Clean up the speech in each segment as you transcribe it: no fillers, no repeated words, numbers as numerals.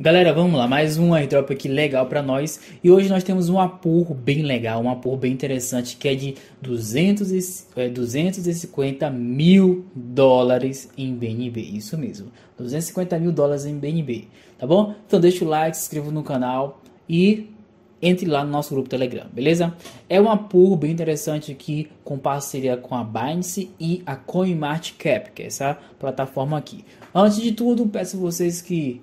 Galera, vamos lá, mais um airdrop aqui legal para nós. E hoje nós temos um apuro bem legal, um apuro bem interessante, que é de 250 mil dólares em BNB. Isso mesmo, 250 mil dólares em BNB, tá bom? Então deixa o like, se inscreva no canal e entre lá no nosso grupo Telegram, beleza? É um apuro bem interessante aqui, com parceria com a Binance e a CoinMarketCap, que é essa plataforma aqui. Antes de tudo, peço a vocês que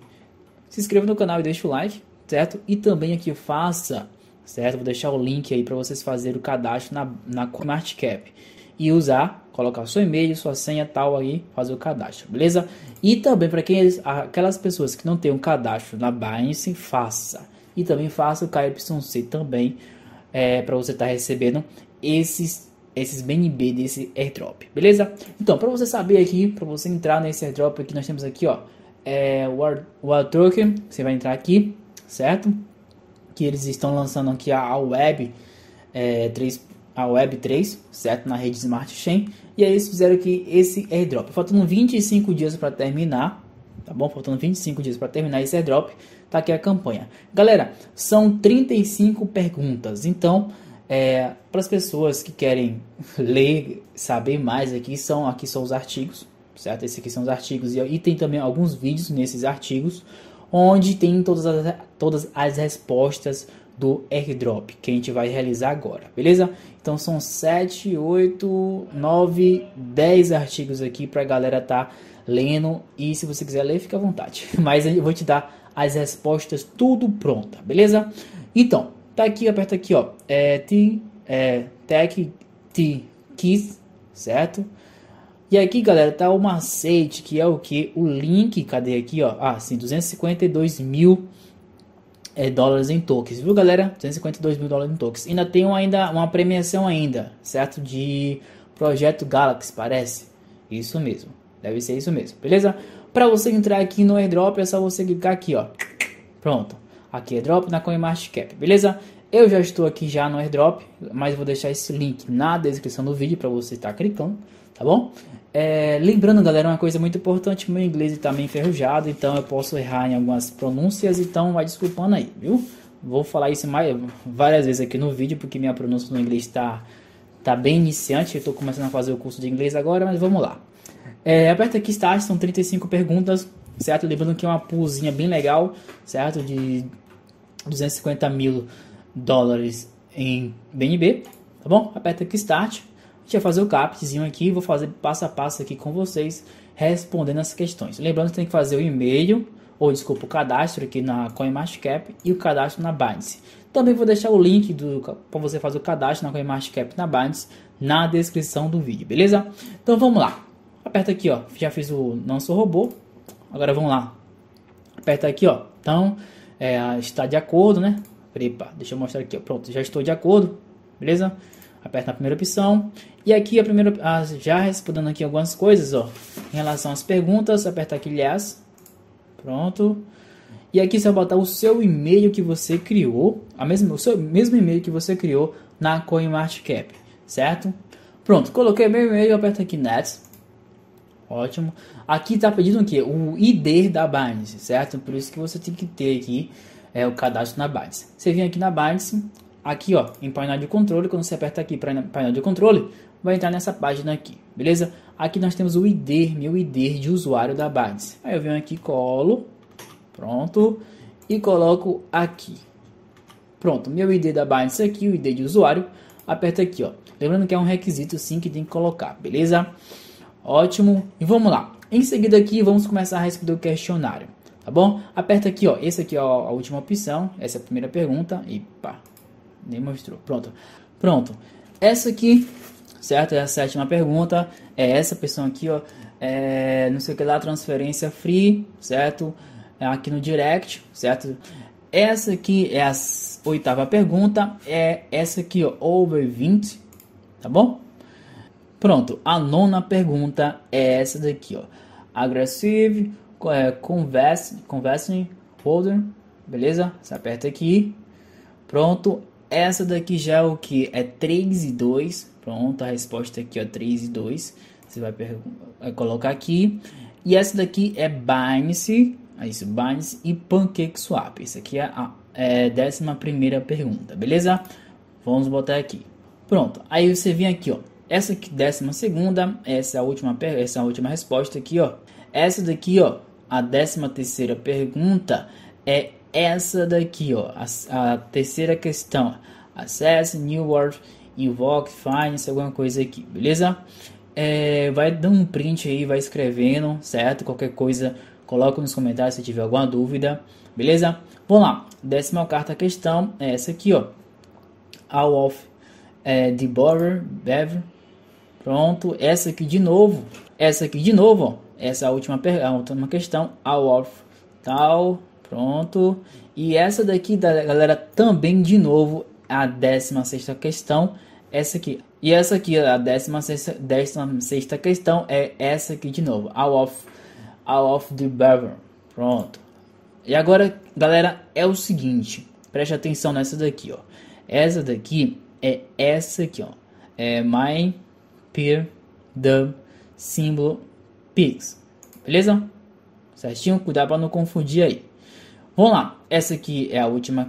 se inscrevam no canal e deixem o like, certo? E também aqui faça, certo? Vou deixar o link aí para vocês fazerem o cadastro na CoinMarketCap. E usar, colocar o seu e-mail, sua senha tal aí, fazer o cadastro, beleza? E também para aquelas pessoas que não têm um cadastro na Binance, faça. E também faça o KYC também, para você estar recebendo esses BNB desse airdrop, beleza? Então, para você saber aqui, para você entrar nesse airdrop aqui, nós temos aqui, ó, World Trucker, você vai entrar aqui, certo? Que eles estão lançando aqui a Web 3, certo? Na rede Smart Chain. E aí eles fizeram aqui esse airdrop, faltando 25 dias para terminar, tá bom? Faltando 25 dias para terminar esse airdrop. Tá aqui a campanha, galera. São 35 perguntas. Então, para as pessoas que querem ler, saber mais, aqui são os artigos, certo? Esse aqui são os artigos e tem também alguns vídeos nesses artigos onde tem todas as respostas do airdrop que a gente vai realizar agora, beleza? Então são 7, 8, 9, 10 artigos aqui para a galera tá lendo, e se você quiser ler, fica à vontade, mas eu vou te dar as respostas tudo pronta, beleza? Então, tá aqui, aperta aqui, ó, Tech Keys, certo? E aqui, galera, tá o macete, que é o que? O link, cadê aqui, ó? Ah, sim, 252 mil dólares em tokens, viu, galera? 252 mil dólares em tokens. Ainda tem uma premiação ainda, certo? De Projeto Galaxy, parece. Isso mesmo, deve ser isso mesmo, beleza? Para você entrar aqui no airdrop, é só você clicar aqui, ó. Pronto. Aqui, airdrop na CoinMarketCap, beleza? Eu já estou aqui já no airdrop, mas vou deixar esse link na descrição do vídeo para você estar clicando, tá bom? Lembrando, galera, uma coisa muito importante, meu inglês está meio enferrujado, então eu posso errar em algumas pronúncias, então vai desculpando aí, viu? Vou falar isso várias vezes aqui no vídeo, porque minha pronúncia no inglês tá bem iniciante, eu estou começando a fazer o curso de inglês agora, mas vamos lá. Aperta aqui start, são 35 perguntas, certo? Lembrando que é uma poolzinha bem legal, certo? De 250 mil dólares em BNB, tá bom? Aperta aqui start, a gente vai fazer o captzinho aqui, vou fazer passo a passo aqui com vocês, respondendo as questões. Lembrando que tem que fazer o e-mail, ou desculpa, o cadastro aqui na CoinMarketCap e o cadastro na Binance. Também vou deixar o link para você fazer o cadastro na CoinMarketCap e na Binance na descrição do vídeo, beleza? Então vamos lá. Aperta aqui, ó, já fiz o nosso robô, agora vamos lá, aperta aqui, ó, então, está de acordo, né? Epa, deixa eu mostrar aqui, ó. Pronto, já estou de acordo, beleza? Aperta a primeira opção, e aqui a primeira, já respondendo aqui algumas coisas, ó, em relação às perguntas, aperta aqui, yes, pronto, e aqui você vai botar o seu e-mail que você criou, o mesmo e-mail que você criou na CoinMarketCap, certo? Pronto, coloquei meu e-mail, aperta aqui, next. Ótimo. Aqui tá pedindo o que? O ID da Binance, certo? Por isso que você tem que ter aqui o cadastro na Binance. Você vem aqui na Binance, aqui ó, em painel de controle, quando você aperta aqui para painel de controle, vai entrar nessa página aqui, beleza? Aqui nós temos o ID, meu ID de usuário da Binance. Aí eu venho aqui, colo, pronto, e coloco aqui. Pronto, meu ID da Binance aqui, o ID de usuário, aperta aqui ó. Lembrando que é um requisito sim que tem que colocar, beleza? Ótimo, e vamos lá. Em seguida aqui vamos começar a responder o questionário, tá bom? Aperta aqui, ó, esse aqui é a última opção, essa é a primeira pergunta, e pá, nem mostrou, pronto. Essa aqui, certo, é a sétima pergunta, é essa pessoa aqui, ó, não sei o que lá, transferência free, certo? Aqui no direct, certo? Essa aqui é a oitava pergunta, é essa aqui, ó, over 20, tá bom? Pronto, a nona pergunta é essa daqui, ó. Aggressive, conversing holder, beleza? Você aperta aqui. Pronto, essa daqui já é o que? É 3 e 2. Pronto, a resposta aqui, ó, 3 e 2. Você vai colocar aqui. E essa daqui é Binance, as Binance e Pancake Swap. Isso aqui é a 11ª pergunta, beleza? Vamos botar aqui. Pronto. Aí você vem aqui, ó. Essa aqui, 12ª, essa é a última pergunta, essa é a última resposta aqui, ó. Essa daqui, ó, a 13ª pergunta é essa daqui, ó, a 3ª questão. Acesse New World, Invoke, Finance, alguma coisa aqui, beleza? Vai dar um print aí, vai escrevendo, certo? Qualquer coisa, coloca nos comentários se tiver alguma dúvida, beleza? Vamos lá, 14ª questão é essa aqui, ó. All of the borrower, bever. Pronto, essa aqui de novo. Essa aqui de novo, ó. Essa é a última pergunta, uma questão. All of tal. Pronto. E essa daqui, galera, também de novo. A 16ª questão. Essa aqui. E essa aqui, a 16ª questão é essa aqui de novo. All of the bever. Pronto. E agora, galera, é o seguinte. Preste atenção nessa daqui, ó. Essa daqui é essa aqui, ó. É my peer the símbolo Pix. Beleza? Certinho? Cuidado para não confundir aí. Vamos lá. Essa aqui é a última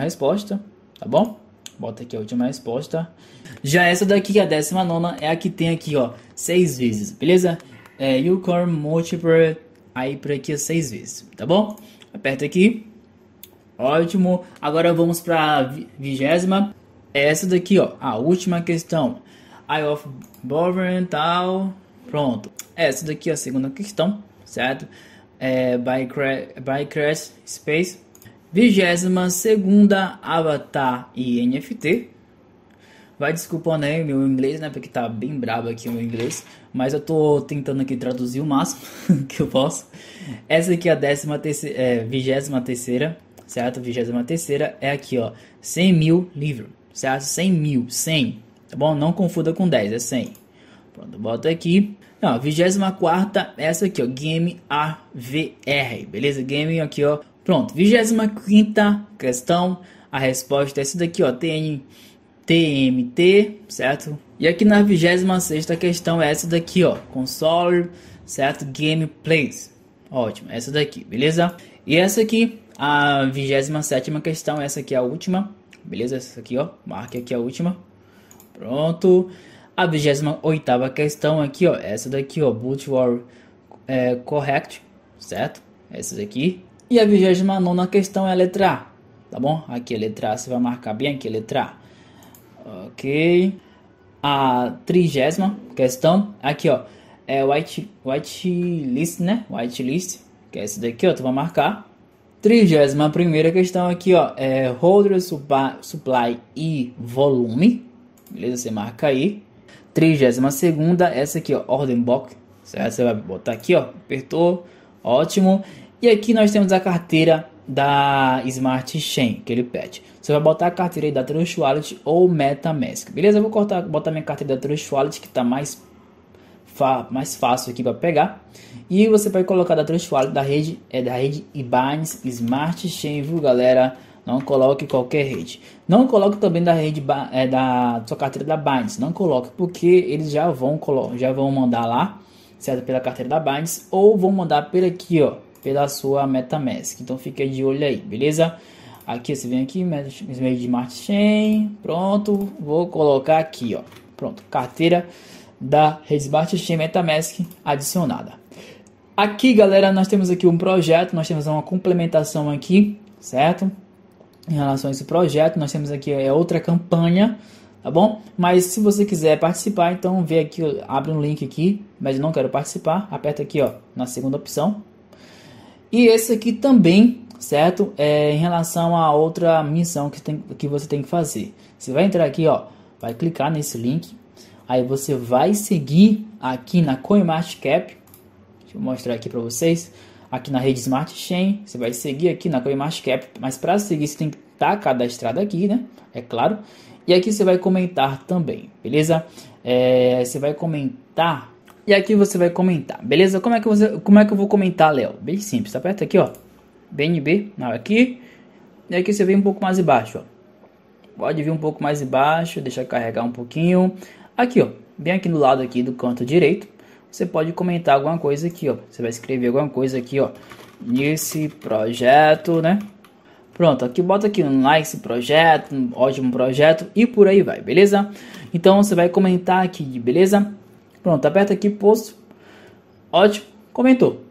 resposta. Tá bom? Bota aqui a última resposta. Já essa daqui, a 19ª, é a que tem aqui, ó, 6 vezes, beleza? You can multiply aí por aqui 6 vezes, tá bom? Aperta aqui. Ótimo. Agora vamos para 20ª. Essa daqui, ó, a última questão. I of Boven tal. Pronto. Essa daqui é a 2ª questão, certo? By Crash Space. 22ª, Avatar e NFT. Vai, desculpa, né, meu inglês, né, porque tá bem brabo aqui o meu inglês, mas eu tô tentando aqui traduzir o máximo que eu posso. Essa aqui é a 23ª, certo? 23ª é aqui, ó, 100 mil livros, certo? 100 mil, tá bom? Não confunda com 10, é 100. Pronto, bota aqui. Não, 24ª, essa aqui, ó, Game AVR, beleza? Game aqui, ó. Pronto, 25ª questão, a resposta é essa daqui, ó, TMT, certo? E aqui na 26ª questão é essa daqui, ó, console, certo? Gameplays, ótimo, essa daqui, beleza? E essa aqui, a 27ª questão, essa aqui é a última, beleza? Essa aqui, ó, marque aqui a última, pronto. A 28ª questão aqui, ó, essa daqui, ó, Boot War Correct, certo? Essa daqui. E a 29ª questão é a letra A, tá bom? Aqui a letra A, você vai marcar bem aqui a letra A. Ok. A 30ª questão, aqui ó, é whitelist, né? Whitelist, que é esse daqui ó, tu vai marcar. 31ª questão aqui ó, é holder, supply e volume, beleza? Você marca aí. 32ª, essa aqui ó, order box, certo? Você vai botar aqui ó, apertou, ótimo. E aqui nós temos a carteira da Smart Chain, que ele pede. Você vai botar a carteira aí da Trust Wallet ou Metamask. Beleza? Eu vou botar minha carteira da Trust Wallet, que está mais fácil aqui para pegar. E você vai colocar da Trust Wallet, da rede Binance Smart Chain, viu, galera? Não coloque qualquer rede. Não coloque também da rede da sua carteira da Binance. Não coloque, porque eles já vão mandar lá, certo? Pela carteira da Binance, ou vão mandar por aqui, ó, pela sua MetaMask. Então fica de olho aí, beleza? Aqui você vem aqui, meio de Smart Chain, pronto, vou colocar aqui, ó, pronto, carteira da rede Smart Chain MetaMask adicionada. Aqui, galera, nós temos aqui um projeto, nós temos uma complementação aqui, certo? Em relação a esse projeto, nós temos aqui outra campanha, tá bom? Mas se você quiser participar, então vê aqui, abre um link aqui, mas eu não quero participar, aperta aqui, ó, na segunda opção. E esse aqui também, certo? Em relação a outra missão que você tem que fazer. Você vai entrar aqui, ó, vai clicar nesse link. Aí você vai seguir aqui na CoinMarketCap. Deixa eu mostrar aqui para vocês. Aqui na rede Smart Chain, você vai seguir aqui na CoinMarketCap. Mas para seguir, você tem que estar cadastrado aqui, né? É claro. E aqui você vai comentar também, beleza? Você vai comentar. E aqui você vai comentar, beleza? Como é que eu vou comentar, Léo? Bem simples, aperta aqui, ó, BNB, não, aqui. E aqui você vem um pouco mais embaixo, ó. Pode vir um pouco mais embaixo, deixa carregar um pouquinho. Aqui, ó, bem aqui no lado aqui do canto direito, você pode comentar alguma coisa aqui, ó. Você vai escrever alguma coisa aqui, ó. nesse projeto, né? Pronto, aqui bota aqui um like, esse projeto, um ótimo projeto e por aí vai, beleza? Então você vai comentar aqui, beleza? Pronto, aperta aqui, post, ótimo, comentou.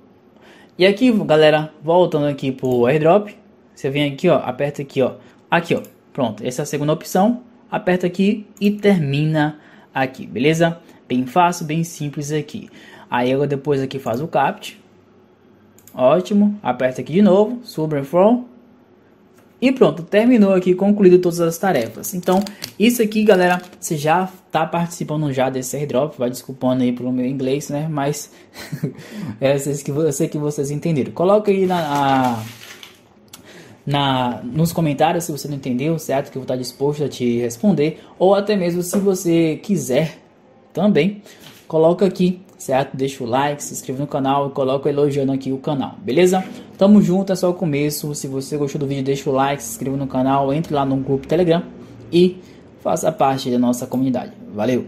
E aqui, galera, voltando aqui pro airdrop, você vem aqui, ó, aperta aqui, ó, pronto, essa é a segunda opção, aperta aqui e termina aqui, beleza? Bem fácil, bem simples aqui. Aí agora depois aqui faz o capt, ótimo, aperta aqui de novo, subir from, e pronto, terminou aqui, concluído todas as tarefas. Então, isso aqui, galera, você já tá participando já desse airdrop, vai desculpando aí pelo meu inglês, né? Mas, eu sei que vocês entenderam. Coloca aí nos comentários se você não entendeu, certo? Que eu vou estar disposto a te responder. Ou até mesmo, se você quiser também, coloca aqui, certo? Deixa o like, se inscreva no canal e coloca elogiando aqui o canal, beleza? Tamo junto, é só o começo. Se você gostou do vídeo, deixa o like, se inscreva no canal, entre lá no grupo Telegram e faça parte da nossa comunidade. Valeu!